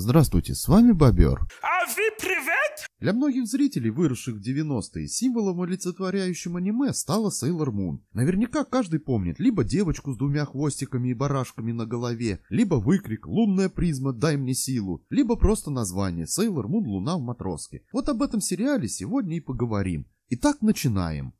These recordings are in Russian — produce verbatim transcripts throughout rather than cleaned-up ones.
Здравствуйте, с вами Бобер. А вы привет! Для многих зрителей, выросших в девяностые, символом, олицетворяющим аниме, стала Sailor Moon. Наверняка каждый помнит либо девочку с двумя хвостиками и барашками на голове, либо выкрик «Лунная призма, дай мне силу», либо просто название Sailor Moon «Луна в матроске». Вот об этом сериале сегодня и поговорим. Итак, начинаем.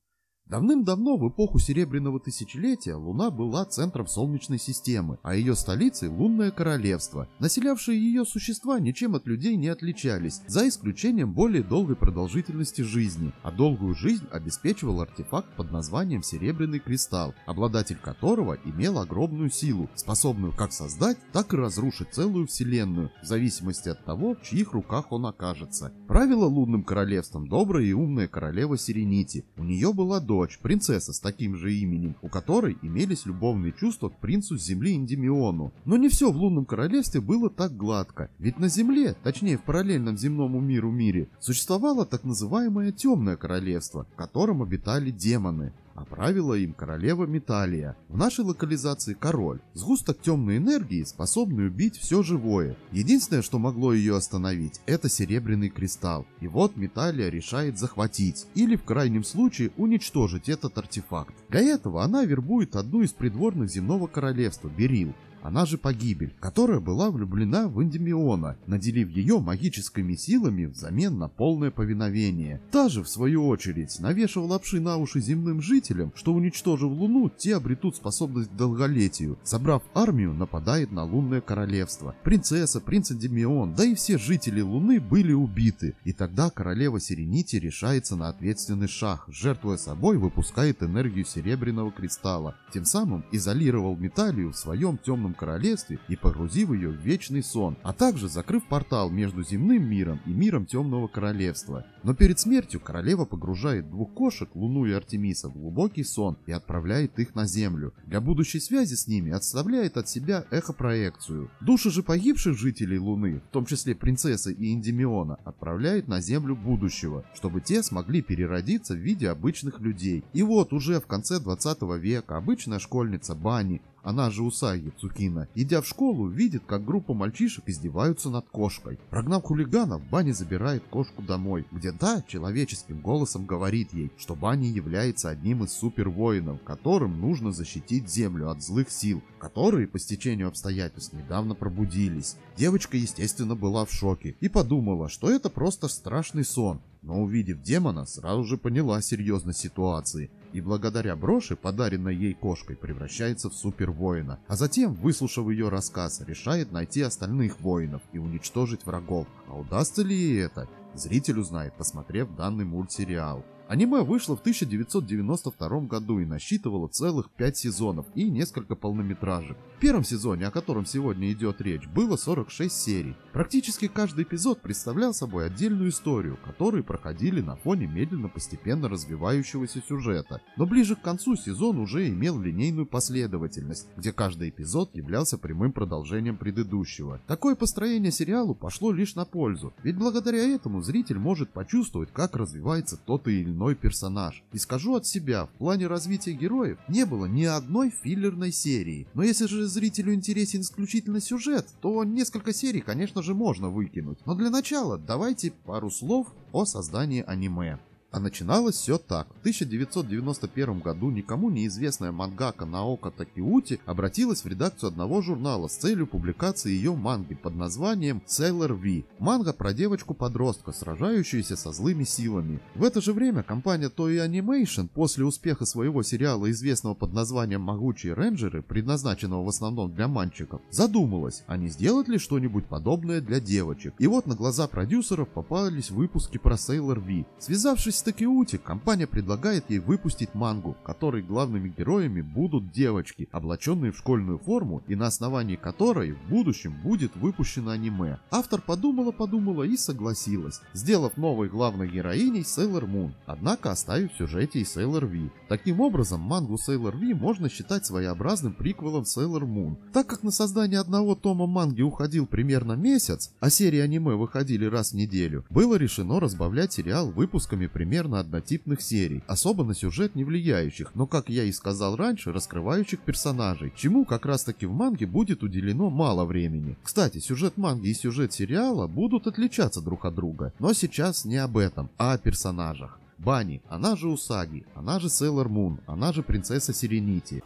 Давным-давно, в эпоху Серебряного Тысячелетия, Луна была центром Солнечной системы, а ее столицей — Лунное Королевство. Населявшие ее существа ничем от людей не отличались, за исключением более долгой продолжительности жизни, а долгую жизнь обеспечивал артефакт под названием Серебряный Кристалл, обладатель которого имел огромную силу, способную как создать, так и разрушить целую вселенную, в зависимости от того, в чьих руках он окажется. Правила Лунным Королевством добрая и умная королева Серенити. У нее была дочь. Дочь, принцесса с таким же именем, у которой имелись любовные чувства к принцу с земли Эндимиону. Но не все в Лунном Королевстве было так гладко, ведь на земле, точнее в параллельном земному миру мире, существовало так называемое Темное Королевство, в котором обитали демоны. А правила им королева Металлия. В нашей локализации король. Сгусток темной энергии, способный убить все живое. Единственное, что могло ее остановить, это Серебряный Кристалл. И вот Металлия решает захватить, или в крайнем случае уничтожить этот артефакт. Для этого она вербует одну из придворных земного королевства, Берилл, она же Погибель, которая была влюблена в Эндимиона, наделив ее магическими силами взамен на полное повиновение. Та же, в свою очередь, навешивала лапши на уши земным жителям, что, уничтожив Луну, те обретут способность к долголетию. Собрав армию, нападает на Лунное Королевство. Принцесса, принц Эндимион, да и все жители Луны были убиты. И тогда королева Серенити решается на ответственный шаг, жертвуя собой, выпускает энергию Серебряного Кристалла, тем самым изолировал Металлию в своем темном королевстве и погрузив ее в вечный сон, а также закрыв портал между земным миром и миром Темного Королевства. Но перед смертью королева погружает двух кошек, Луну и Артемиса, в глубокий сон и отправляет их на землю. Для будущей связи с ними отставляет от себя эхопроекцию. Души же погибших жителей Луны, в том числе принцессы и Эндимиона, отправляет на землю будущего, чтобы те смогли переродиться в виде обычных людей. И вот уже в конце двадцатого века обычная школьница Бани, она же Усаги Цукино, идя в школу, видит, как группа мальчишек издеваются над кошкой. Прогнав хулиганов, Бани забирает кошку домой, где та человеческим голосом говорит ей, что Бани является одним из супервоинов, которым нужно защитить землю от злых сил, которые по стечению обстоятельств недавно пробудились. Девочка, естественно, была в шоке и подумала, что это просто страшный сон, но, увидев демона, сразу же поняла серьезность ситуации. И благодаря броши, подаренной ей кошкой, превращается в супервоина. А затем, выслушав ее рассказ, решает найти остальных воинов и уничтожить врагов. А удастся ли ей это? Зритель узнает, посмотрев данный мультсериал. Аниме вышло в тысяча девятьсот девяносто втором году и насчитывало целых пять сезонов и несколько полнометражек. В первом сезоне, о котором сегодня идет речь, было сорок шесть серий. Практически каждый эпизод представлял собой отдельную историю, которые проходили на фоне медленно постепенно развивающегося сюжета. Но ближе к концу сезон уже имел линейную последовательность, где каждый эпизод являлся прямым продолжением предыдущего. Такое построение сериалу пошло лишь на пользу, ведь благодаря этому зритель может почувствовать, как развивается тот или иной персонаж. И скажу от себя, в плане развития героев не было ни одной филлерной серии. Но если же зрителю интересен исключительно сюжет, то несколько серий, конечно же, можно выкинуть. Но для начала давайте пару слов о создании аниме. А начиналось все так. В тысяча девятьсот девяносто первом году никому неизвестная мангака Наоко Такэути обратилась в редакцию одного журнала с целью публикации ее манги под названием Sailor V. Манга про девочку-подростка, сражающуюся со злыми силами. В это же время компания Toei Animation после успеха своего сериала, известного под названием «Могучие рейнджеры», предназначенного в основном для мальчиков, задумалась, а не сделать ли что-нибудь подобное для девочек. И вот на глаза продюсеров попались выпуски про Sailor V. Связавшись с Такэути, компания предлагает ей выпустить мангу, в которой главными героями будут девочки, облаченные в школьную форму и на основании которой в будущем будет выпущено аниме. Автор подумала-подумала и согласилась, сделав новой главной героиней Sailor Moon, однако оставив в сюжете и Sailor V. Таким образом, мангу Sailor V можно считать своеобразным приквелом Sailor Moon. Так как на создание одного тома манги уходил примерно месяц, а серии аниме выходили раз в неделю, было решено разбавлять сериал выпусками примерно примерно однотипных серий, особо на сюжет не влияющих, но, как я и сказал раньше, раскрывающих персонажей, чему как раз таки в манге будет уделено мало времени. Кстати, сюжет манги и сюжет сериала будут отличаться друг от друга, но сейчас не об этом, а о персонажах. Бани, она же Усаги, она же Sailor Moon, она же принцесса Серенити.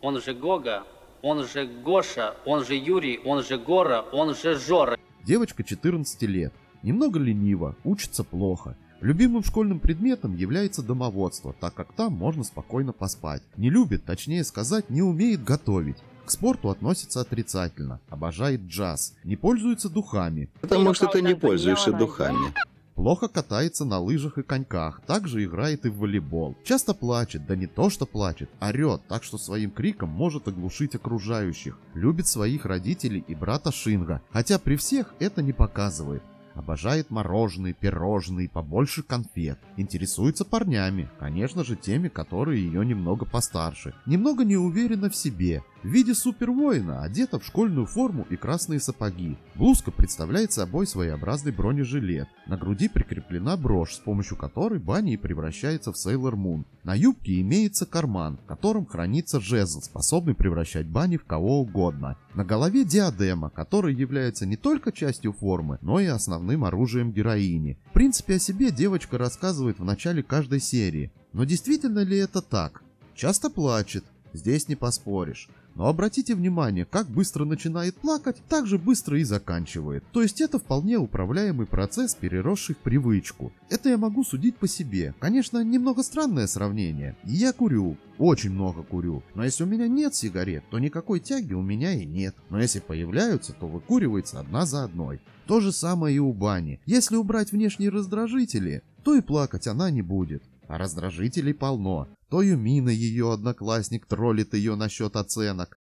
Он же Гога, он же Гоша, он же Юрий, он же Гора, он же Жора. Девочка четырнадцати лет, немного ленива, учится плохо. Любимым школьным предметом является домоводство, так как там можно спокойно поспать. Не любит, точнее сказать, не умеет готовить. К спорту относится отрицательно, обожает джаз, не пользуется духами. Потому что ты не пользуешься духами. Плохо катается на лыжах и коньках, также играет и в волейбол. Часто плачет, да не то что плачет, орет, так что своим криком может оглушить окружающих. Любит своих родителей и брата Шинга, хотя при всех это не показывает. Обожает мороженое, пирожные, побольше конфет. Интересуется парнями, конечно же теми, которые ее немного постарше. Немного не уверена в себе. В виде супервоина одета в школьную форму и красные сапоги. Блузка представляет собой своеобразный бронежилет. На груди прикреплена брошь, с помощью которой Банни превращается в Sailor Moon. На юбке имеется карман, в котором хранится жезл, способный превращать Банни в кого угодно. На голове диадема, которая является не только частью формы, но и основным оружием героини. В принципе, о себе девочка рассказывает в начале каждой серии. Но действительно ли это так? Часто плачет, здесь не поспоришь. Но обратите внимание, как быстро начинает плакать, так же быстро и заканчивает. То есть это вполне управляемый процесс, переросший в привычку. Это я могу судить по себе. Конечно, немного странное сравнение. Я курю, очень много курю. Но если у меня нет сигарет, то никакой тяги у меня и нет. Но если появляются, то выкуривается одна за одной. То же самое и у Бани. Если убрать внешние раздражители, то и плакать она не будет. А раздражителей полно. То Юмино, ее одноклассник, троллит ее насчет оценок.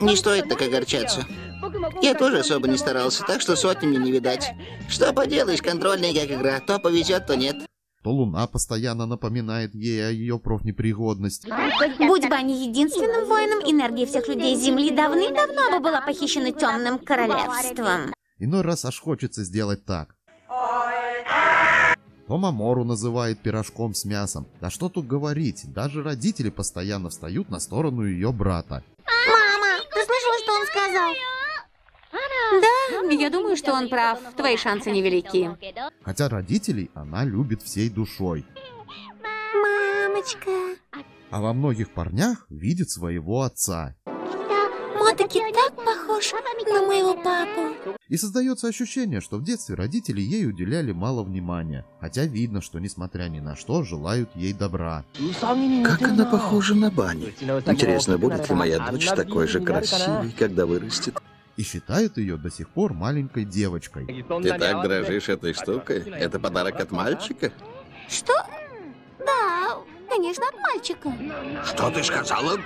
Не стоит так огорчаться. Я тоже особо не старался, так что сотни мне не видать. Что поделаешь, контрольная как игра, то повезет, то нет. То Луна постоянно напоминает ей о ее профнепригодности. Будь бы они единственным воином, энергия всех людей Земли давным-давно бы была похищена Темным Королевством. Иной раз аж хочется сделать так. То Мамору называет пирожком с мясом. Да что тут говорить, даже родители постоянно встают на сторону ее брата. Мама, ты слышала, что он сказал? Да, я думаю, что он прав. Твои шансы невелики. Хотя родителей она любит всей душой. Мамочка. А во многих парнях видит своего отца. Мотоки так похож на моего папу. И создается ощущение, что в детстве родители ей уделяли мало внимания. Хотя видно, что несмотря ни на что, желают ей добра. Как она похожа на Бани. Интересно, будет ли моя дочь такой же красивой, когда вырастет? И считает ее до сих пор маленькой девочкой. Ты так дорожишь этой штукой? Это подарок от мальчика? Что? Да, конечно, от мальчика. Что ты сказала?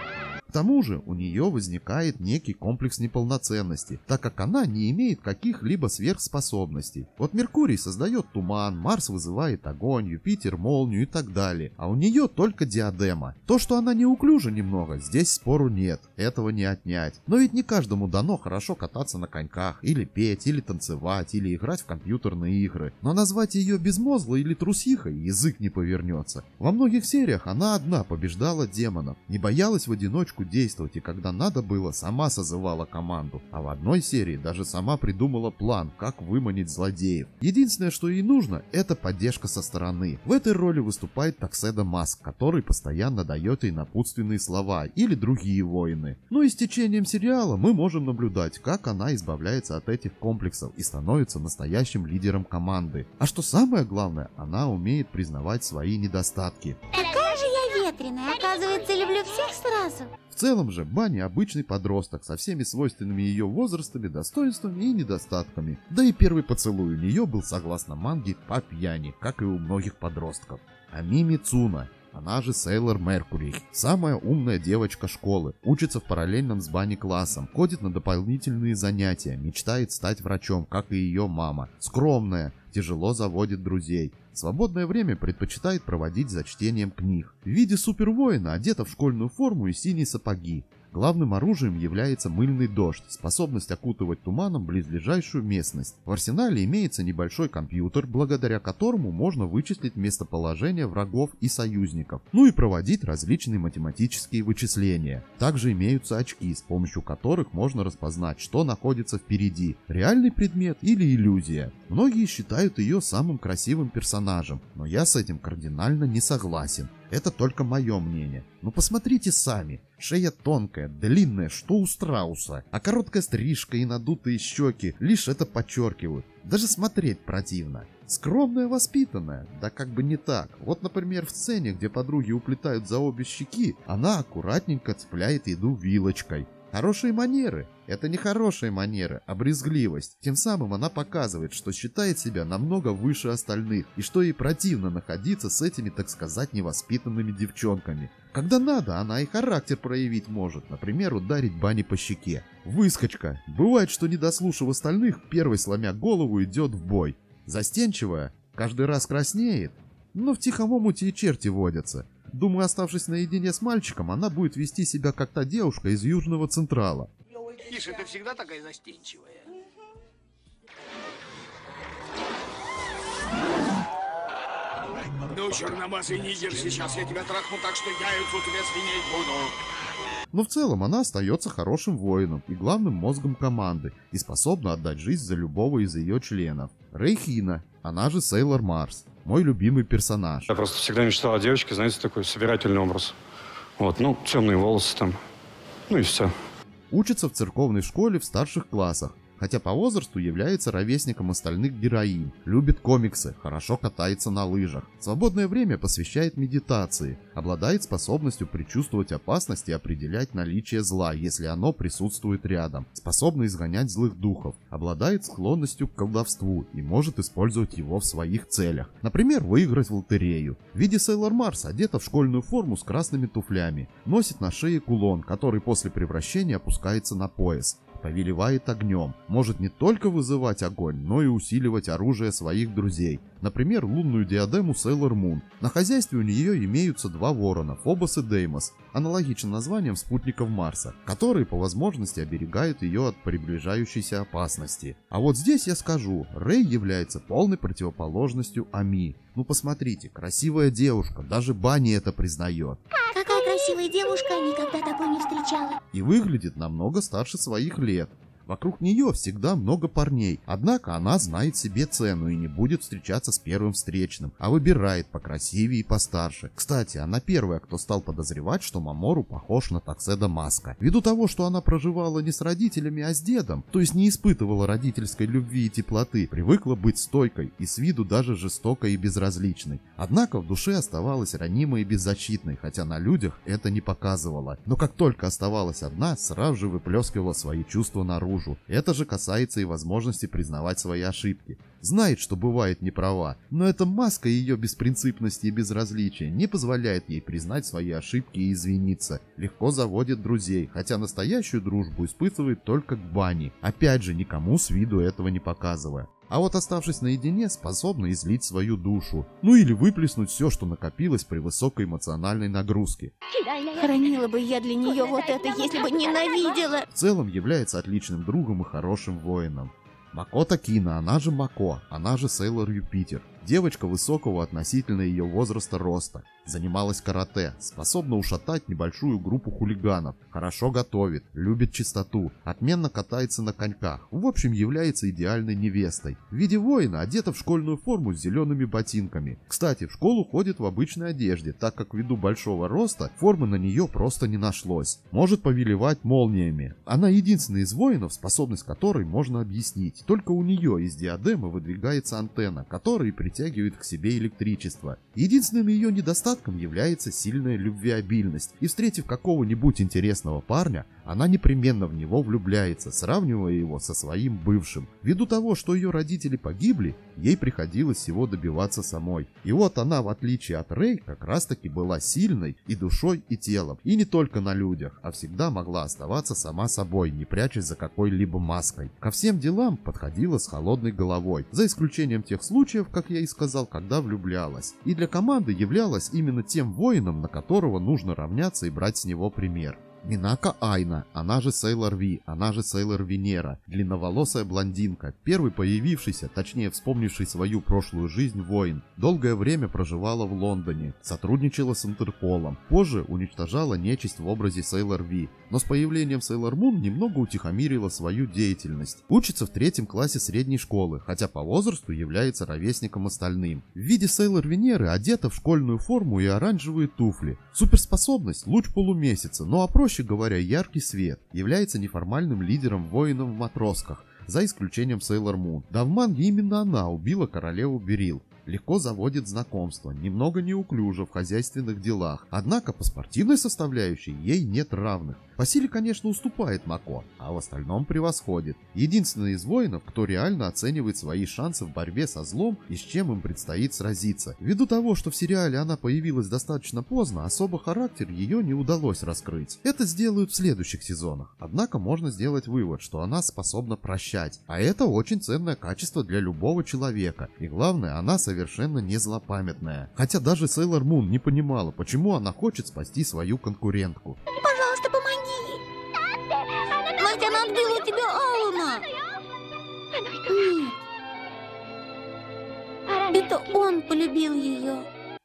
К тому же у нее возникает некий комплекс неполноценности, так как она не имеет каких-либо сверхспособностей. Вот Меркурий создает туман, Марс вызывает огонь, Юпитер молнию и так далее, а у нее только диадема. То, что она неуклюжа немного, здесь спору нет, этого не отнять. Но ведь не каждому дано хорошо кататься на коньках, или петь, или танцевать, или играть в компьютерные игры. Но назвать ее безмозглой или трусихой язык не повернется. Во многих сериях она одна побеждала демонов, не боялась в одиночку действовать, и когда надо было, сама созывала команду, а в одной серии даже сама придумала план, как выманить злодеев. Единственное, что ей нужно, это поддержка со стороны. В этой роли выступает Такседо Маск, который постоянно дает ей напутственные слова или другие воины. Ну и с течением сериала мы можем наблюдать, как она избавляется от этих комплексов и становится настоящим лидером команды. А что самое главное, она умеет признавать свои недостатки. Какая же я ветреная, оказывается, люблю всех сразу. В целом же Бани обычный подросток со всеми свойственными ее возрастами, достоинствами и недостатками. Да и первый поцелуй у нее был, согласно манге, по пьяни, как и у многих подростков. Ами Цуна, она же Sailor Mercury, самая умная девочка школы, учится в параллельном с Бани классом, ходит на дополнительные занятия, мечтает стать врачом, как и ее мама, скромная, тяжело заводит друзей. Свободное время предпочитает проводить за чтением книг. В виде супервоина одета в школьную форму и синие сапоги. Главным оружием является мыльный дождь, способность окутывать туманом близлежащую местность. В арсенале имеется небольшой компьютер, благодаря которому можно вычислить местоположение врагов и союзников, ну и проводить различные математические вычисления. Также имеются очки, с помощью которых можно распознать, что находится впереди, реальный предмет или иллюзия. Многие считают ее самым красивым персонажем, но я с этим кардинально не согласен. Это только мое мнение. Но посмотрите сами. Шея тонкая, длинная, что у страуса. А короткая стрижка и надутые щеки лишь это подчеркивают. Даже смотреть противно. Скромная, воспитанная. Да как бы не так. Вот, например, в сцене, где подруги уплетают за обе щеки, она аккуратненько цепляет еду вилочкой. Хорошие манеры. Это не хорошие манеры, а брезгливость. Тем самым она показывает, что считает себя намного выше остальных, и что ей противно находиться с этими, так сказать, невоспитанными девчонками. Когда надо, она и характер проявить может, например, ударить Бани по щеке. Выскочка. Бывает, что, не дослушав остальных, первой сломя голову идет в бой. Застенчивая, каждый раз краснеет, но в тихом омуте и черти водятся. Думаю, оставшись наедине с мальчиком, она будет вести себя как та девушка из Южного Централа. Тише, ты всегда такая застенчивая. Ну, черномазый нигер, сейчас я тебя трахну, так что я его тебя свиней буду. Но в целом она остается хорошим воином и главным мозгом команды и способна отдать жизнь за любого из ее членов. Рейхина, она же Sailor Mars, мой любимый персонаж. Я просто всегда мечтал о девочке, знаете, такой собирательный образ. Вот, ну, темные волосы там, ну и все. Учится в церковной школе в старших классах, хотя по возрасту является ровесником остальных героинь, любит комиксы, хорошо катается на лыжах, свободное время посвящает медитации, обладает способностью предчувствовать опасность и определять наличие зла, если оно присутствует рядом, способна изгонять злых духов, обладает склонностью к колдовству и может использовать его в своих целях, например, выиграть в лотерею. В виде Sailor Mars одета в школьную форму с красными туфлями, носит на шее кулон, который после превращения опускается на пояс. Повелевает огнем, может не только вызывать огонь, но и усиливать оружие своих друзей, например, лунную диадему Sailor Moon. На хозяйстве у нее имеются два ворона, Фобос и Деймос, аналогично названиям спутников Марса, которые по возможности оберегают ее от приближающейся опасности. А вот здесь я скажу, Рей является полной противоположностью Ами. Ну посмотрите, красивая девушка, даже Бани это признает. Какая красивая девушка, никогда такой не встречала. И выглядит намного старше своих лет. Вокруг нее всегда много парней, однако она знает себе цену и не будет встречаться с первым встречным, а выбирает покрасивее и постарше. Кстати, она первая, кто стал подозревать, что Мамору похож на Такседо Маска. Ввиду того, что она проживала не с родителями, а с дедом, то есть не испытывала родительской любви и теплоты, привыкла быть стойкой и с виду даже жестокой и безразличной. Однако в душе оставалась ранимой и беззащитной, хотя на людях это не показывала. Но как только оставалась одна, сразу же выплескивала свои чувства наружу. Это же касается и возможности признавать свои ошибки. Знает, что бывает не права, но эта маска ее беспринципности и безразличия не позволяет ей признать свои ошибки и извиниться. Легко заводит друзей, хотя настоящую дружбу испытывает только к Бани, опять же никому с виду этого не показывая. А вот оставшись наедине, способна излить свою душу, ну или выплеснуть все, что накопилось при высокой эмоциональной нагрузке. Хранила бы я для нее вот это, если бы ненавидела. В целом является отличным другом и хорошим воином. Мако Такина, она же Мако, она же Sailor Юпитер. Девочка высокого относительно ее возраста роста. Занималась карате, способна ушатать небольшую группу хулиганов, хорошо готовит, любит чистоту, отменно катается на коньках, в общем является идеальной невестой. В виде воина одета в школьную форму с зелеными ботинками. Кстати, в школу ходит в обычной одежде, так как ввиду большого роста формы на нее просто не нашлось. Может повелевать молниями. Она единственная из воинов, способность которой можно объяснить. Только у нее из диадемы выдвигается антенна, которая притягивает к себе электричество. Единственным ее недостатком является сильная любвеобильность, и встретив какого-нибудь интересного парня, она непременно в него влюбляется, сравнивая его со своим бывшим. Ввиду того, что ее родители погибли, ей приходилось всего добиваться самой. И вот она, в отличие от Рей, как раз таки была сильной и душой, и телом, и не только на людях, а всегда могла оставаться сама собой, не прячась за какой-либо маской. Ко всем делам подходила с холодной головой, за исключением тех случаев, как я и сказал, когда влюблялась. И для команды являлась именно тем воином, на которого нужно равняться и брать с него пример. Минака Айна, она же Sailor V, она же Sailor Венера, длинноволосая блондинка, первый появившийся, точнее вспомнивший свою прошлую жизнь воин, долгое время проживала в Лондоне, сотрудничала с Интерполом, позже уничтожала нечисть в образе Sailor V, но с появлением Sailor Moon немного утихомирила свою деятельность. Учится в третьем классе средней школы, хотя по возрасту является ровесником остальным. В виде Sailor Венеры одета в школьную форму и оранжевые туфли. Суперспособность — луч полумесяца, ну а проще говоря, яркий свет, является неформальным лидером-воином в матросках, за исключением Sailor Moon. Да в манге именно она убила королеву Берилл. Легко заводит знакомство, немного неуклюже в хозяйственных делах, однако по спортивной составляющей ей нет равных. По силе, конечно, уступает Мако, а в остальном превосходит. Единственный из воинов, кто реально оценивает свои шансы в борьбе со злом и с чем им предстоит сразиться. Ввиду того, что в сериале она появилась достаточно поздно, особо характер ее не удалось раскрыть. Это сделают в следующих сезонах. Однако можно сделать вывод, что она способна прощать, а это очень ценное качество для любого человека. И главное, она совершенно совершенно не злопамятная. Хотя даже Sailor Moon не понимала, почему она хочет спасти свою конкурентку. Пожалуйста, помоги! Мать, она отбила у тебя Алана! Нет. Это он полюбил ее.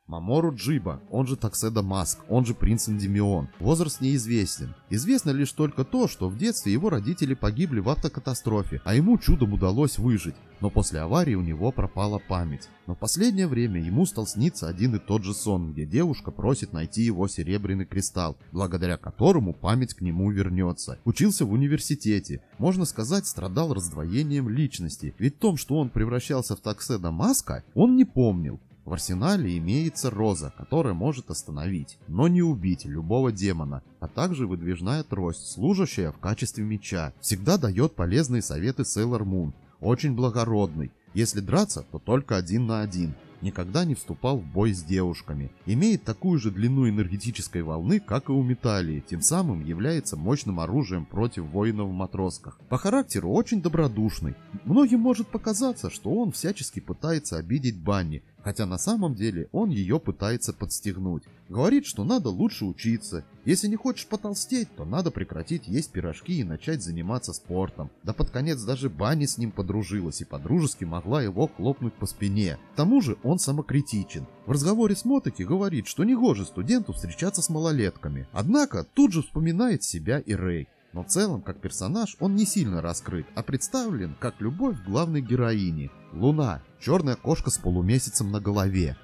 Мамору Джиба, он же Такседо Маск, он же принц Эндимион. Возраст неизвестен. Известно лишь только то, что в детстве его родители погибли в автокатастрофе, а ему чудом удалось выжить, но после аварии у него пропала память. Но в последнее время ему стал сниться один и тот же сон, где девушка просит найти его серебряный кристалл, благодаря которому память к нему вернется. Учился в университете, можно сказать, страдал раздвоением личности, ведь в том, что он превращался в Такседо Маска, он не помнил. В арсенале имеется роза, которая может остановить, но не убить любого демона, а также выдвижная трость, служащая в качестве меча. Всегда дает полезные советы Sailor Moon, очень благородный, если драться, то только один на один. Никогда не вступал в бой с девушками. Имеет такую же длину энергетической волны, как и у Металлии, тем самым является мощным оружием против воинов в матросках. По характеру очень добродушный. Многим может показаться, что он всячески пытается обидеть Банни, хотя на самом деле он ее пытается подстегнуть. Говорит, что надо лучше учиться. Если не хочешь потолстеть, то надо прекратить есть пирожки и начать заниматься спортом. Да под конец даже Банни с ним подружилась и по-дружески могла его хлопнуть по спине. К тому же он самокритичен. В разговоре с Мотоки говорит, что негоже студенту встречаться с малолетками. Однако тут же вспоминает себя и Рей. Но в целом, как персонаж, он не сильно раскрыт, а представлен как любовь главной героини. Луна, черная кошка с полумесяцем на голове.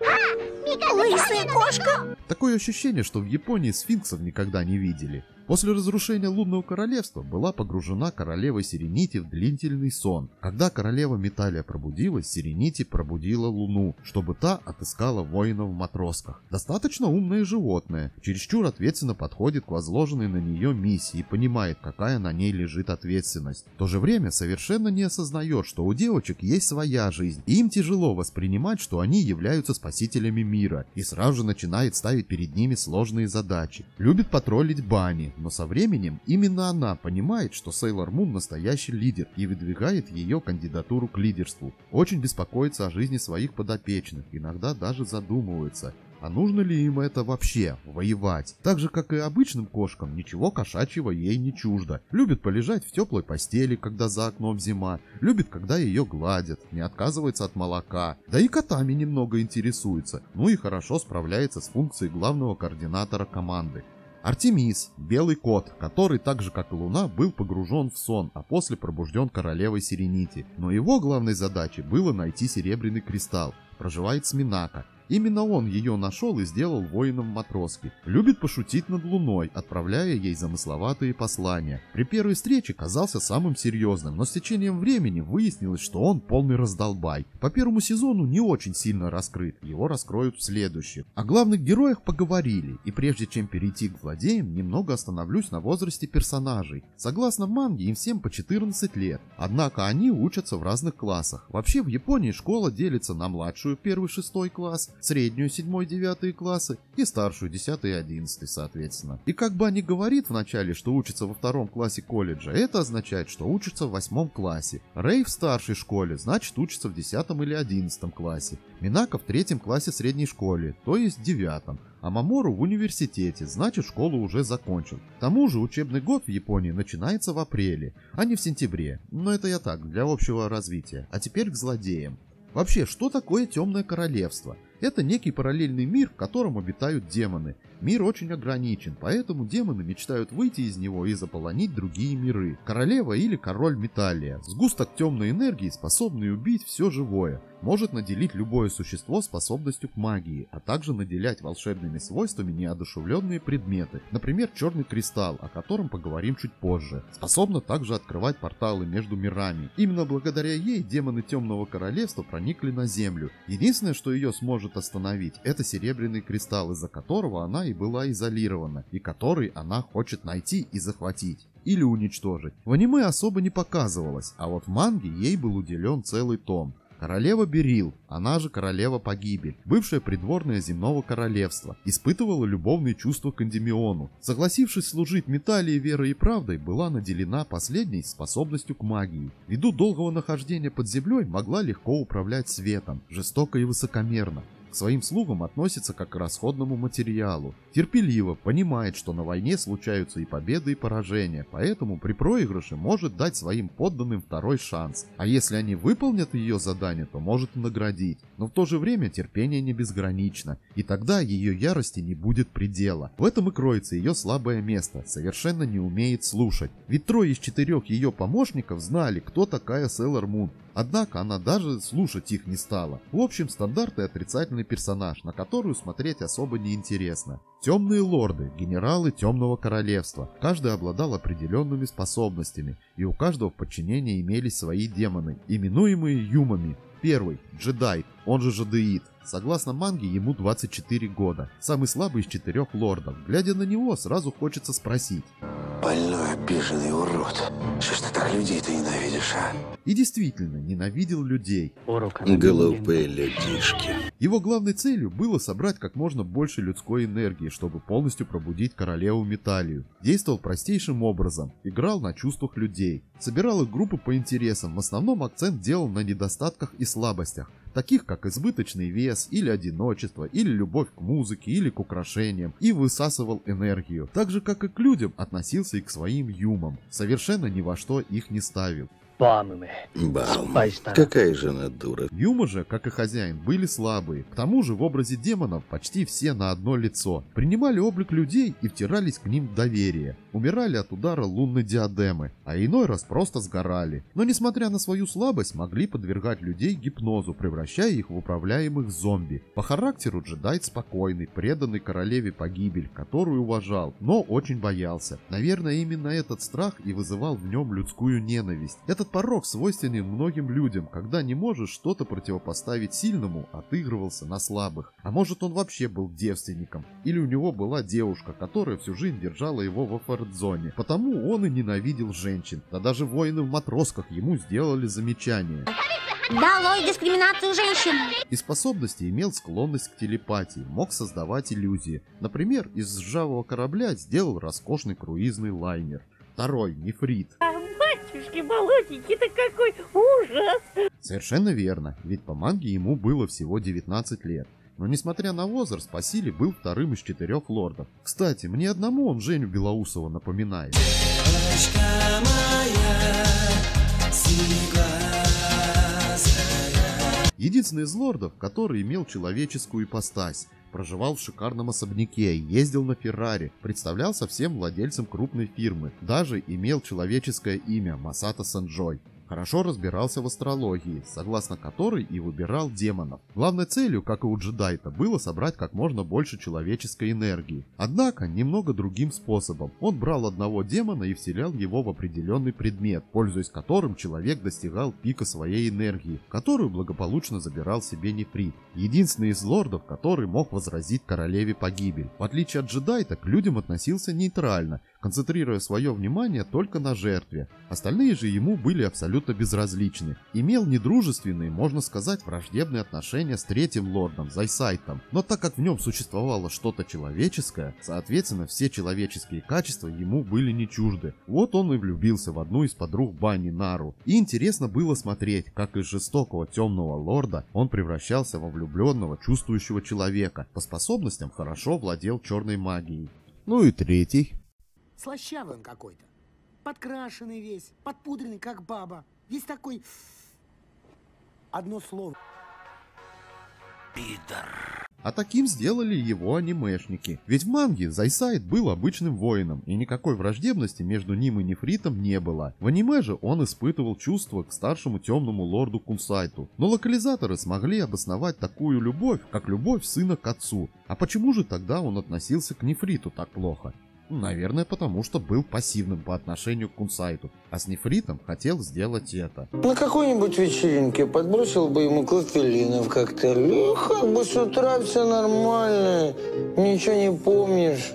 Лысая кошка? Такое ощущение, что в Японии сфинксов никогда не видели. После разрушения Лунного Королевства была погружена королева Серенити в длительный сон. Когда королева Металлия пробудилась, Серенити пробудила Луну, чтобы та отыскала воинов в матросках. Достаточно умное животное, чересчур ответственно подходит к возложенной на нее миссии и понимает, какая на ней лежит ответственность. В то же время совершенно не осознает, что у девочек есть своя жизнь, и им тяжело воспринимать, что они являются спасителями мира, и сразу же начинает ставить перед ними сложные задачи. Любит патрулить бани. Но со временем именно она понимает, что Sailor Moon настоящий лидер и выдвигает ее кандидатуру к лидерству. Очень беспокоится о жизни своих подопечных, иногда даже задумывается, а нужно ли им это вообще, воевать. Так же, как и обычным кошкам, ничего кошачьего ей не чуждо. Любит полежать в теплой постели, когда за окном зима, любит, когда ее гладят, не отказывается от молока, да и котами немного интересуется, ну и хорошо справляется с функцией главного координатора команды. Артемис, белый кот, который так же как и Луна был погружен в сон, а после пробужден королевой Серенити. Но его главной задачей было найти серебряный кристалл. Проживает с Минако. Именно он ее нашел и сделал воином в матроске. Любит пошутить над Луной, отправляя ей замысловатые послания. При первой встрече казался самым серьезным, но с течением времени выяснилось, что он полный раздолбай. По первому сезону не очень сильно раскрыт, его раскроют в следующем. О главных героях поговорили, и прежде чем перейти к злодеям, немного остановлюсь на возрасте персонажей. Согласно манге, им всем по четырнадцать лет, однако они учатся в разных классах. Вообще в Японии школа делится на младшую, первый-шестой класс, среднюю седьмой-девятый классы и старшую десятый-одиннадцатый соответственно. И как Банни говорит в начале, что учится во втором классе колледжа, это означает, что учится в восьмом классе. Рэй в старшей школе, значит учится в десятом или одиннадцатом классе. Минака в третьем классе средней школе, то есть в девятом. А Мамору в университете, значит школу уже закончил. К тому же учебный год в Японии начинается в апреле, а не в сентябре. Но это я так, для общего развития. А теперь к злодеям. Вообще, что такое Темное Королевство? Это некий параллельный мир, в котором обитают демоны. Мир очень ограничен, поэтому демоны мечтают выйти из него и заполонить другие миры. Королева или король Металлия. Сгусток темной энергии, способный убить все живое. Может наделить любое существо способностью к магии, а также наделять волшебными свойствами неодушевленные предметы. Например, черный кристалл, о котором поговорим чуть позже. Способна также открывать порталы между мирами. Именно благодаря ей демоны Темного Королевства проникли на Землю. Единственное, что ее сможет остановить, это серебряный кристалл, из-за которого она и была изолирована, и который она хочет найти и захватить. Или уничтожить. В аниме особо не показывалось, а вот в манге ей был уделен целый том. Королева Берилл, она же королева Погибель, бывшая придворная Земного Королевства, испытывала любовные чувства к Эндимиону. Согласившись служить Металлии верой и правдой, была наделена последней способностью к магии. Ввиду долгого нахождения под землей могла легко управлять светом, жестоко и высокомерно. К своим слугам относится как к расходному материалу. Терпеливо, понимает, что на войне случаются и победы, и поражения, поэтому при проигрыше может дать своим подданным второй шанс. А если они выполнят ее задание, то может и наградить. Но в то же время терпение не безгранично, и тогда ее ярости не будет предела. В этом и кроется ее слабое место, совершенно не умеет слушать. Ведь трое из четырех ее помощников знали, кто такая Sailor Moon. Однако она даже слушать их не стала. В общем, стандартный отрицательный персонаж, на которую смотреть особо не интересно. Темные лорды, генералы Темного Королевства. Каждый обладал определенными способностями, и у каждого в подчинении имелись свои демоны, именуемые юмами. Первый – Джедайт, он же Жадеид. Согласно манге, ему двадцать четыре года. Самый слабый из четырех лордов. Глядя на него, сразу хочется спросить. Больной, обиженный урод. Что ж ты так людей-то ненавидишь, а? И действительно, ненавидел людей. Голубые людишки. Его главной целью было собрать как можно больше людской энергии, чтобы полностью пробудить королеву Металлию. Действовал простейшим образом. Играл на чувствах людей. Собирал их группы по интересам. В основном акцент делал на недостатках и слабостях, таких как избыточный вес, или одиночество, или любовь к музыке, или к украшениям, и высасывал энергию. Так же, как и к людям, относился и к своим юмам. Совершенно ни во что их не ставил. Бам. Какая же она дура. Юма же, как и хозяин, были слабые. К тому же в образе демонов почти все на одно лицо. Принимали облик людей и втирались к ним в доверие. Умирали от удара лунной диадемы, а иной раз просто сгорали. Но несмотря на свою слабость, могли подвергать людей гипнозу, превращая их в управляемых зомби. По характеру Джедайт спокойный, преданный королеве Погибель, которую уважал, но очень боялся. Наверное, именно этот страх и вызывал в нем людскую ненависть. Это порог свойственен многим людям, когда не можешь что-то противопоставить сильному, отыгрывался на слабых. А может, он вообще был девственником, или у него была девушка, которая всю жизнь держала его во форт-зоне, потому он и ненавидел женщин. Да даже воины в матросках ему сделали замечание. Долой дискриминацию женщин! Из способностей имел склонность к телепатии, мог создавать иллюзии. Например, из ржавого корабля сделал роскошный круизный лайнер. Второй, Нефрит. Болотики-то какой ужас! Совершенно верно, ведь по манге ему было всего девятнадцать лет. Но несмотря на возраст, по силе был вторым из четырех лордов. Кстати, мне одному он Женю Белоусова напоминает. Девочка моя, синеглазая. Единственный из лордов, который имел человеческую ипостась. Проживал в шикарном особняке, ездил на Феррари, представлялся всем владельцем крупной фирмы, даже имел человеческое имя Масато Санджой. Хорошо разбирался в астрологии, согласно которой и выбирал демонов. Главной целью, как и у Джедайта, было собрать как можно больше человеческой энергии. Однако, немного другим способом. Он брал одного демона и вселял его в определенный предмет, пользуясь которым человек достигал пика своей энергии, которую благополучно забирал себе Нефрит. Единственный из лордов, который мог возразить королеве Погибель. В отличие от Джедайта, к людям относился нейтрально, концентрируя свое внимание только на жертве. Остальные же ему были абсолютно безразличны. Имел недружественные, можно сказать, враждебные отношения с третьим лордом, Зойсайтом, но так как в нем существовало что-то человеческое, соответственно, все человеческие качества ему были не чужды. Вот он и влюбился в одну из подруг Бани, Нару. И интересно было смотреть, как из жестокого темного лорда он превращался во влюбленного, чувствующего человека, по способностям хорошо владел черной магией. Ну и третий. Слащавый он какой-то. Подкрашенный весь, подпудренный, как баба. Весь такой... Одно слово. Пидор. А таким сделали его анимешники. Ведь в манге Зойсайт был обычным воином, и никакой враждебности между ним и Нефритом не было. В аниме же он испытывал чувства к старшему темному лорду Кунсайту. Но локализаторы смогли обосновать такую любовь, как любовь сына к отцу. А почему же тогда он относился к Нефриту так плохо? Наверное, потому что был пассивным по отношению к Кунсайту, а с Нефритом хотел сделать это. На какой-нибудь вечеринке подбросил бы ему клофелина в коктейль, и как бы с утра все нормально, ничего не помнишь,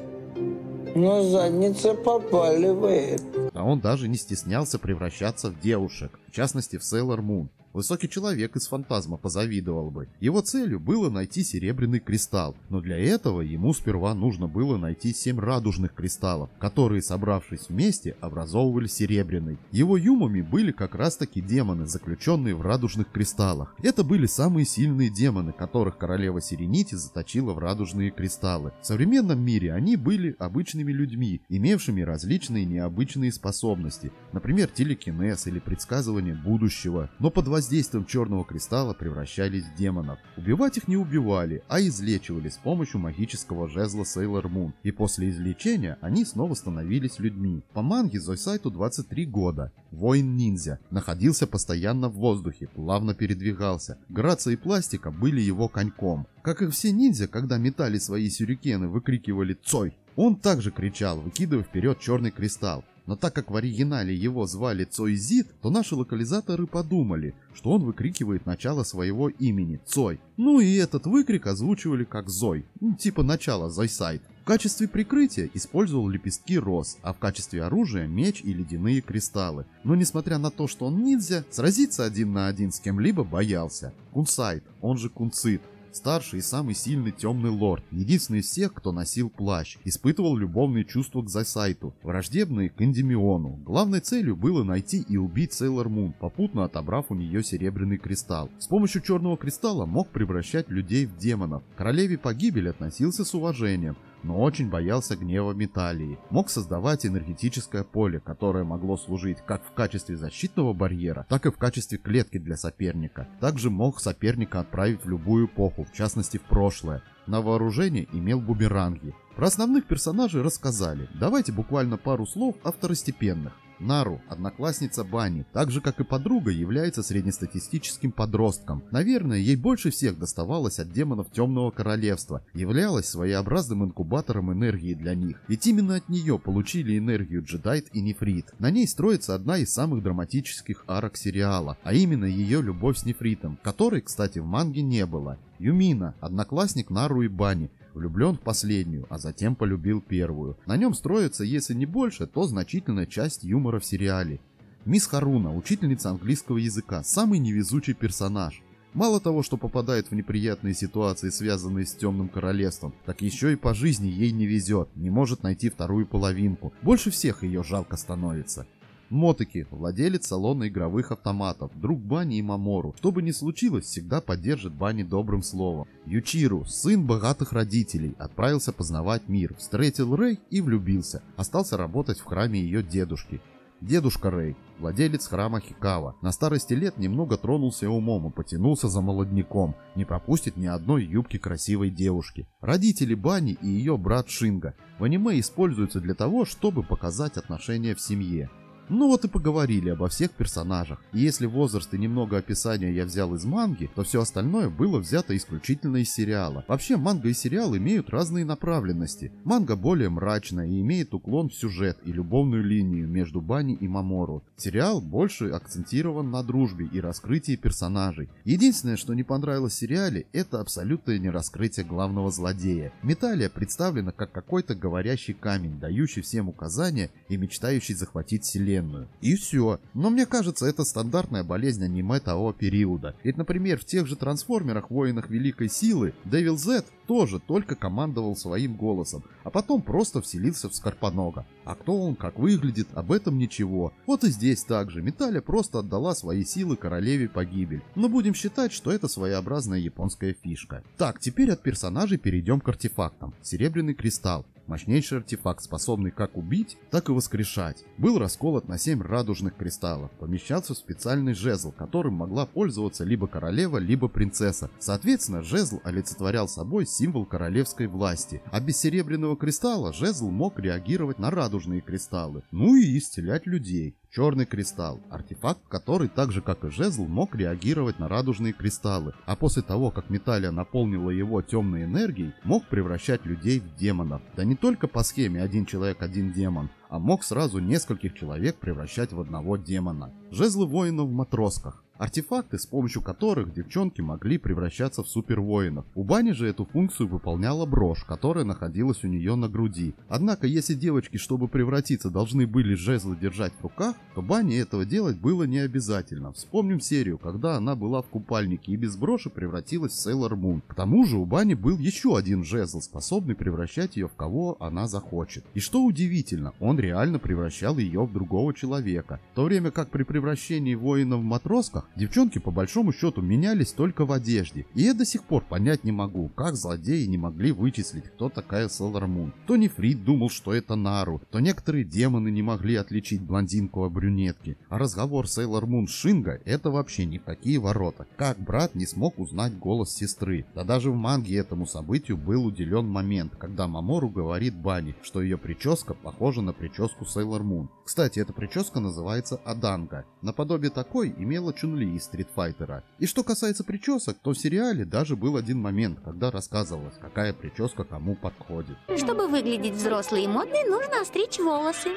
но задница попаливает. А он даже не стеснялся превращаться в девушек, в частности в Sailor Moon. Высокий человек из фантазма позавидовал бы. Его целью было найти серебряный кристалл, но для этого ему сперва нужно было найти семь радужных кристаллов, которые, собравшись вместе, образовывали серебряный. Его юмами были как раз таки демоны, заключенные в радужных кристаллах. Это были самые сильные демоны, которых королева Серенити заточила в радужные кристаллы. В современном мире они были обычными людьми, имевшими различные необычные способности, например, телекинез или предсказывание будущего, но под воздействием Воздействием черного кристалла превращались в демонов. Убивать их не убивали, а излечивали с помощью магического жезла Sailor Moon. И после излечения они снова становились людьми. По манге Зойсайту двадцать три года. Воин-ниндзя. Находился постоянно в воздухе, плавно передвигался. Грация и пластика были его коньком. Как и все ниндзя, когда метали свои сюрикены, выкрикивали «Цой!», он также кричал, выкидывая вперед черный кристалл. Но так как в оригинале его звали Цой Зид, то наши локализаторы подумали, что он выкрикивает начало своего имени Цой. Ну и этот выкрик озвучивали как Зой, типа начало Зойсайт. В качестве прикрытия использовал лепестки роз, а в качестве оружия меч и ледяные кристаллы. Но несмотря на то, что он ниндзя, сразиться один на один с кем-либо боялся. Кунсайт, он же Кунцит. Старший и самый сильный темный лорд, единственный из всех, кто носил плащ, испытывал любовные чувства к Зойсайту, враждебные к Эндимиону. Главной целью было найти и убить Sailor Moon, попутно отобрав у нее серебряный кристалл. С помощью черного кристалла мог превращать людей в демонов. К королеве погибель относился с уважением, но очень боялся гнева Металлии. Мог создавать энергетическое поле, которое могло служить как в качестве защитного барьера, так и в качестве клетки для соперника. Также мог соперника отправить в любую эпоху, в частности в прошлое. На вооружении имел бумеранги. Про основных персонажей рассказали. Давайте буквально пару слов о второстепенных. Нару, одноклассница Бани, так же как и подруга, является среднестатистическим подростком. Наверное, ей больше всех доставалось от демонов Темного Королевства, являлась своеобразным инкубатором энергии для них. Ведь именно от нее получили энергию Джедайт и Нефрит. На ней строится одна из самых драматических арок сериала, а именно ее любовь с Нефритом, которой, кстати, в манге не было. Юмино, одноклассник Нару и Бани, влюблен в последнюю, а затем полюбил первую. На нем строится, если не больше, то значительная часть юмора в сериале. Мисс Харуна, учительница английского языка, самый невезучий персонаж. Мало того, что попадает в неприятные ситуации, связанные с Темным Королевством, так еще и по жизни ей не везет, не может найти вторую половинку. Больше всех ее жалко становится. Мотоки, владелец салона игровых автоматов, друг Бани и Мамору. Что бы ни случилось, всегда поддержит Бани добрым словом. Ючиру, сын богатых родителей, отправился познавать мир, встретил Рей и влюбился. Остался работать в храме ее дедушки. Дедушка Рей, владелец храма Хикава, на старости лет немного тронулся умом и потянулся за молодняком, не пропустит ни одной юбки красивой девушки. Родители Бани и ее брат Шинга в аниме используются для того, чтобы показать отношения в семье. Ну вот и поговорили обо всех персонажах. И если возраст и немного описания я взял из манги, то все остальное было взято исключительно из сериала. Вообще манга и сериал имеют разные направленности. Манга более мрачная и имеет уклон в сюжет и любовную линию между Бани и Мамору. Сериал больше акцентирован на дружбе и раскрытии персонажей. Единственное, что не понравилось в сериале, это абсолютное нераскрытие главного злодея. Металлия представлена как какой-то говорящий камень, дающий всем указания и мечтающий захватить вселенную. И все. Но мне кажется, это стандартная болезнь аниме того периода. Ведь, например, в тех же трансформерах, воинах великой силы, Devil Zed тоже только командовал своим голосом, а потом просто вселился в Скорпонога. А кто он, как выглядит, об этом ничего. Вот и здесь также Металлия просто отдала свои силы королеве погибель. Но будем считать, что это своеобразная японская фишка. Так, теперь от персонажей перейдем к артефактам. Серебряный кристалл. Мощнейший артефакт, способный как убить, так и воскрешать. Был расколот на семь радужных кристаллов, помещался в специальный жезл, которым могла пользоваться либо королева, либо принцесса. Соответственно, жезл олицетворял собой символ королевской власти, а без серебряного кристалла жезл мог реагировать на радужные кристаллы, ну и исцелять людей. Черный кристалл, артефакт, который так же как и жезл мог реагировать на радужные кристаллы, а после того как Металлия наполнила его темной энергией, мог превращать людей в демонов. Да не только по схеме один человек один демон, а мог сразу нескольких человек превращать в одного демона. Жезлы воинов в матросках. Артефакты, с помощью которых девчонки могли превращаться в супервоинов. У Бани же эту функцию выполняла брошь, которая находилась у нее на груди. Однако, если девочки, чтобы превратиться, должны были жезлы держать в руках, то Бани этого делать было не обязательно. Вспомним серию, когда она была в купальнике и без броши превратилась в Sailor Moon. К тому же у Бани был еще один жезл, способный превращать ее в кого она захочет. И что удивительно, он реально превращал ее в другого человека. В то время как при превращении воина в матросках, девчонки по большому счету менялись только в одежде, и я до сих пор понять не могу, как злодеи не могли вычислить, кто такая Sailor Moon. То Нефрит думал, что это Нару, то некоторые демоны не могли отличить блондинку от брюнетки, а разговор Sailor Moon с Шинга это вообще ни в какие ворота. Как брат не смог узнать голос сестры? Да даже в манге этому событию был уделен момент, когда Мамору говорит Бани, что ее прическа похожа на прическу Sailor Moon. Кстати, эта прическа называется Аданга, наподобие такой имела Чунли из Стритфайтера. И что касается причесок, то в сериале даже был один момент, когда рассказывалось, какая прическа кому подходит. Чтобы выглядеть взрослой и модной, нужно остричь волосы.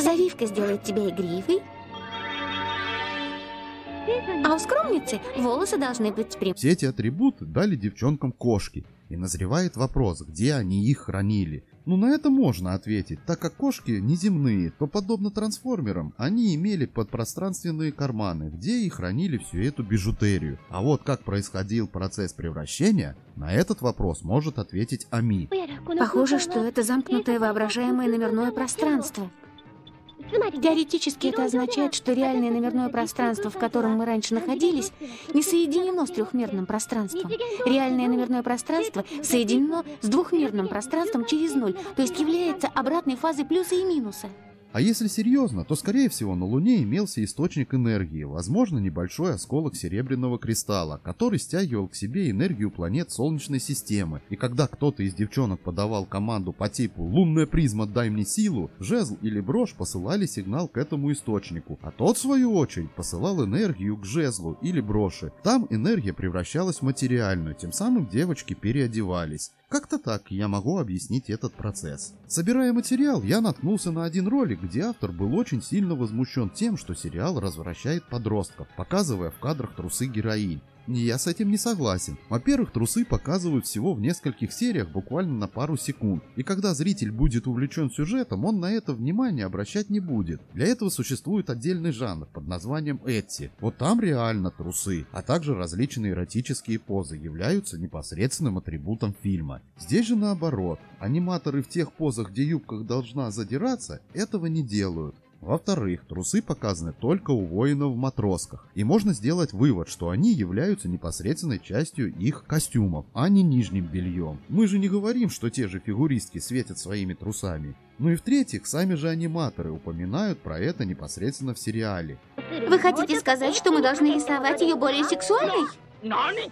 Завивка сделает тебя игривой. А у скромницы волосы должны быть прямыми. Все эти атрибуты дали девчонкам кошки. И назревает вопрос, где они их хранили. Ну на это можно ответить, так как кошки неземные, то подобно трансформерам они имели подпространственные карманы, где и хранили всю эту бижутерию. А вот как происходил процесс превращения, на этот вопрос может ответить Ами. Похоже, что это замкнутое воображаемое номерное пространство. Теоретически это означает, что реальное номерное пространство, в котором мы раньше находились, не соединено с трехмерным пространством. Реальное номерное пространство соединено с двухмерным пространством через ноль, то есть является обратной фазой плюса и минуса. А если серьезно, то скорее всего на Луне имелся источник энергии, возможно небольшой осколок серебряного кристалла, который стягивал к себе энергию планет Солнечной системы. И когда кто-то из девчонок подавал команду по типу «Лунная призма, дай мне силу», жезл или брошь посылали сигнал к этому источнику, а тот в свою очередь посылал энергию к жезлу или броши. Там энергия превращалась в материальную, тем самым девочки переодевались. Как-то так я могу объяснить этот процесс. Собирая материал, я наткнулся на один ролик, где автор был очень сильно возмущен тем, что сериал развращает подростков, показывая в кадрах трусы героинь. Я с этим не согласен. Во-первых, трусы показывают всего в нескольких сериях буквально на пару секунд. И когда зритель будет увлечен сюжетом, он на это внимание обращать не будет. Для этого существует отдельный жанр под названием этси. Вот там реально трусы, а также различные эротические позы являются непосредственным атрибутом фильма. Здесь же наоборот. Аниматоры в тех позах, где юбка должна задираться, этого не делают. Во-вторых, трусы показаны только у воинов в матросках, и можно сделать вывод, что они являются непосредственной частью их костюмов, а не нижним бельем. Мы же не говорим, что те же фигуристки светят своими трусами. Ну и в-третьих, сами же аниматоры упоминают про это непосредственно в сериале. Вы хотите сказать, что мы должны рисовать ее более сексуальной?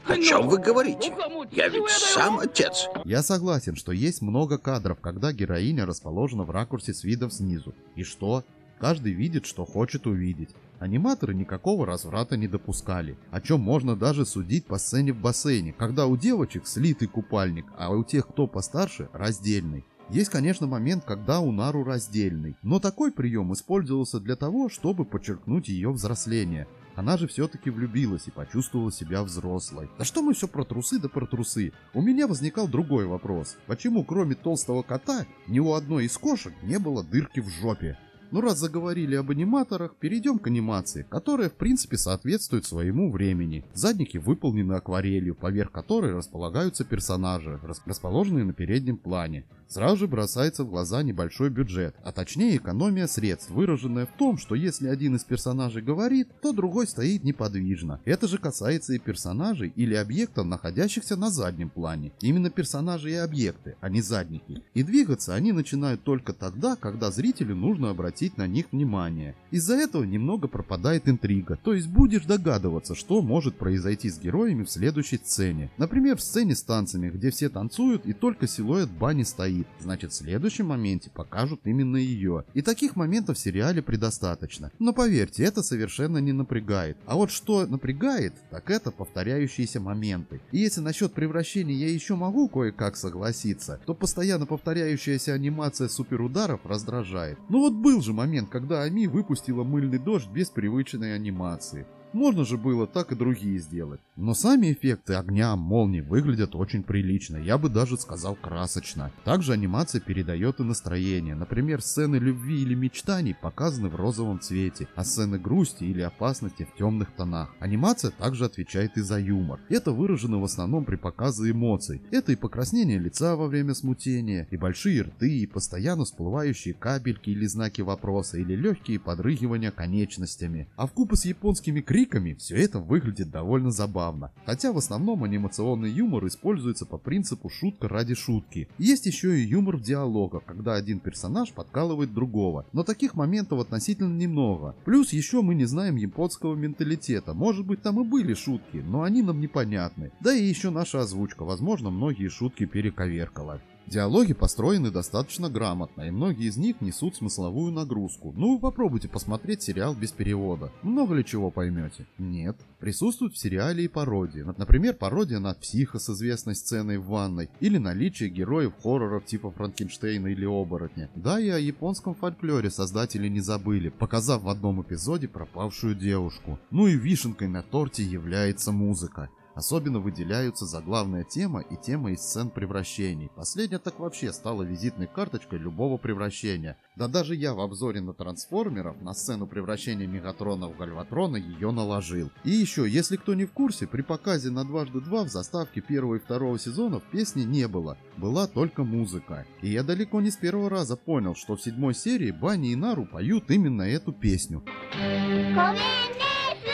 О чем вы говорите? Я ведь сам отец. Я согласен, что есть много кадров, когда героиня расположена в ракурсе с видом снизу. И что? Каждый видит, что хочет увидеть. Аниматоры никакого разврата не допускали, о чем можно даже судить по сцене в бассейне, когда у девочек слитый купальник, а у тех, кто постарше, раздельный. Есть, конечно, момент, когда у Нару раздельный, но такой прием использовался для того, чтобы подчеркнуть ее взросление. Она же все-таки влюбилась и почувствовала себя взрослой. Да что мы все про трусы да про трусы? У меня возникал другой вопрос. Почему, кроме толстого кота, ни у одной из кошек не было дырки в жопе? Ну раз заговорили об аниматорах, перейдем к анимации, которая в принципе соответствует своему времени. Задники выполнены акварелью, поверх которой располагаются персонажи, расположенные на переднем плане. Сразу же бросается в глаза небольшой бюджет, а точнее экономия средств, выраженная в том, что если один из персонажей говорит, то другой стоит неподвижно. Это же касается и персонажей или объектов, находящихся на заднем плане. Именно персонажи и объекты, а не задники. И двигаться они начинают только тогда, когда зрителю нужно обратиться на них внимание. Из-за этого немного пропадает интрига, то есть будешь догадываться, что может произойти с героями в следующей сцене. Например, в сцене с танцами, где все танцуют и только силуэт Бани стоит, значит в следующем моменте покажут именно ее. И таких моментов в сериале предостаточно. Но поверьте, это совершенно не напрягает. А вот что напрягает, так это повторяющиеся моменты. И если насчет превращений я еще могу кое-как согласиться, то постоянно повторяющаяся анимация суперударов раздражает. Ну вот был же момент, когда Ами выпустила мыльный дождь без привычной анимации. Можно же было так и другие сделать. Но сами эффекты огня, молнии выглядят очень прилично, я бы даже сказал красочно. Также анимация передает и настроение. Например, сцены любви или мечтаний показаны в розовом цвете, а сцены грусти или опасности в темных тонах. Анимация также отвечает и за юмор. Это выражено в основном при показе эмоций. Это и покраснение лица во время смутения, и большие рты, и постоянно всплывающие капельки или знаки вопроса, или легкие подрыгивания конечностями. А вкупе с японскими криками все это выглядит довольно забавно, хотя в основном анимационный юмор используется по принципу шутка ради шутки. Есть еще и юмор в диалогах, когда один персонаж подкалывает другого, но таких моментов относительно немного. Плюс еще мы не знаем японского менталитета, может быть там и были шутки, но они нам непонятны. Да и еще наша озвучка, возможно, многие шутки перековеркала. Диалоги построены достаточно грамотно, и многие из них несут смысловую нагрузку. Ну, вы попробуйте посмотреть сериал без перевода. Много ли чего поймете? Нет. Присутствуют в сериале и пародии. Например, пародия на Психо с известной сценой в ванной, или наличие героев хорроров типа Франкенштейна или Оборотня. Да и о японском фольклоре создатели не забыли, показав в одном эпизоде пропавшую девушку. Ну и вишенкой на торте является музыка. Особенно выделяются заглавная тема и тема из сцен превращений. Последняя так вообще стала визитной карточкой любого превращения. Да даже я в обзоре на трансформеров на сцену превращения Мегатрона в Гальватрона ее наложил. И еще, если кто не в курсе, при показе на дважды два в заставке первого и второго сезонов песни не было. Была только музыка. И я далеко не с первого раза понял, что в седьмой серии Бани и Нару поют именно эту песню.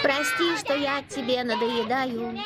Прости, что я тебе надоедаю,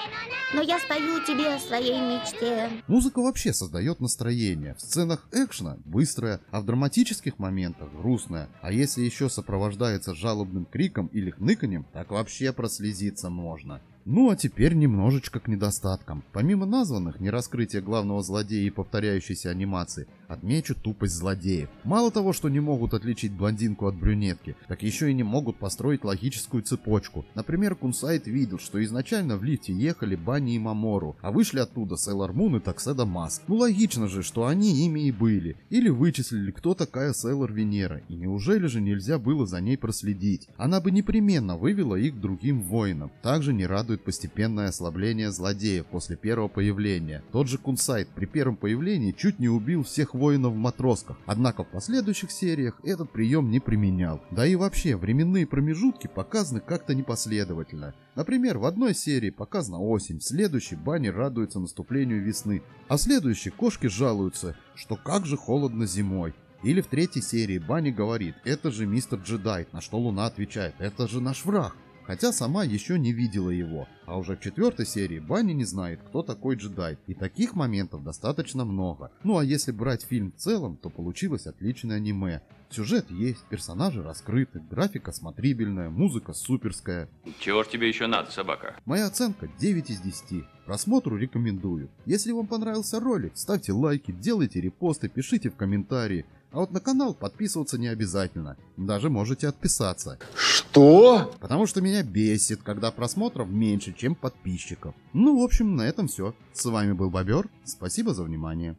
но я спою тебе о своей мечте. Музыка вообще создает настроение. В сценах экшена быстрая, а в драматических моментах грустная. А если еще сопровождается жалобным криком или хныканьем, так вообще прослезиться можно. Ну а теперь немножечко к недостаткам. Помимо названных, нераскрытия главного злодея и повторяющейся анимации, отмечу тупость злодеев. Мало того, что не могут отличить блондинку от брюнетки, так еще и не могут построить логическую цепочку. Например, Кунсайт видел, что изначально в лифте ехали Бани и Мамору, а вышли оттуда Sailor V и Такседо Маск. Ну логично же, что они ими и были. Или вычислили, кто такая Sailor Венера, и неужели же нельзя было за ней проследить? Она бы непременно вывела их к другим воинам. Также не радует постепенное ослабление злодеев после первого появления. Тот же Кунсайт при первом появлении чуть не убил всех воинов в матросках, однако в последующих сериях этот прием не применял. Да и вообще, временные промежутки показаны как-то непоследовательно. Например, в одной серии показана осень, в следующей Бани радуется наступлению весны, а в следующей кошки жалуются, что как же холодно зимой. Или в третьей серии Бани говорит: «Это же мистер Джедайт», на что Луна отвечает: «Это же наш враг». хотя сама еще не видела его, а уже в четвертой серии Банни не знает, кто такой джедай, и таких моментов достаточно много. Ну а если брать фильм в целом, то получилось отличное аниме. Сюжет есть, персонажи раскрыты, графика смотрибельная, музыка суперская. Чего ж тебе еще надо, собака? Моя оценка девять из десяти. Просмотру рекомендую. Если вам понравился ролик, ставьте лайки, делайте репосты, пишите в комментарии. А вот на канал подписываться не обязательно. Даже можете отписаться. Что? Потому что меня бесит, когда просмотров меньше, чем подписчиков. Ну, в общем, на этом все. С вами был Бобер. Спасибо за внимание.